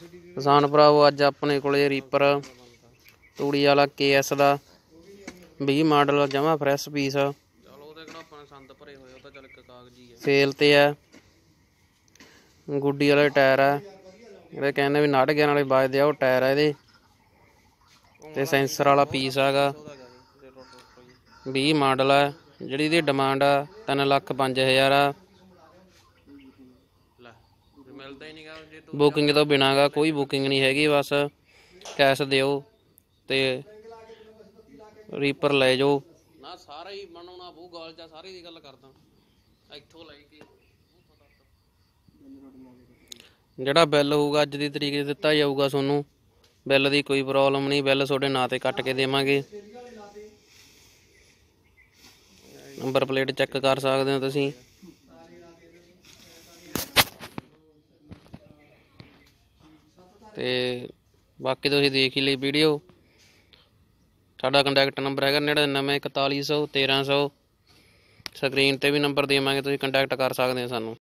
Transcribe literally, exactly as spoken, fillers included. किसान भराओ अज अपने को रीपर तूड़ी वाला के एस का बीह मॉडल जमा फ्रैश पीस सेल ते है। गुड्डी वाले टायर है ये कहने भी नाट गया बजते वो टायर है ये ते सेंसर वाला पीस हैगा बीह मॉडल है जिहड़ी दी डिमांड आ तीन लख पाँच हज़ार आ। बुकिंग तो बिना गा कोई बुकिंग नहीं हैगी बस कैश दिओ ते रीपर ले जाओ। जिहड़ा बिल होगा अज की तरीक दिता जाऊगा सोनू बिल की कोई प्रॉब्लम नहीं बिल सोडे ना ते कट के देवांगे। नंबर प्लेट चेक कर सकते हो तुसीं। ते बाकी तुसीं देख ही ली वीडियो। साडा कंटैक्ट नंबर है नड़िनवे इकताली सौ तेरह सौ स्क्रीन पर भी नंबर देवांगे तुसीं कंटैक्ट कर सकते हो सानू।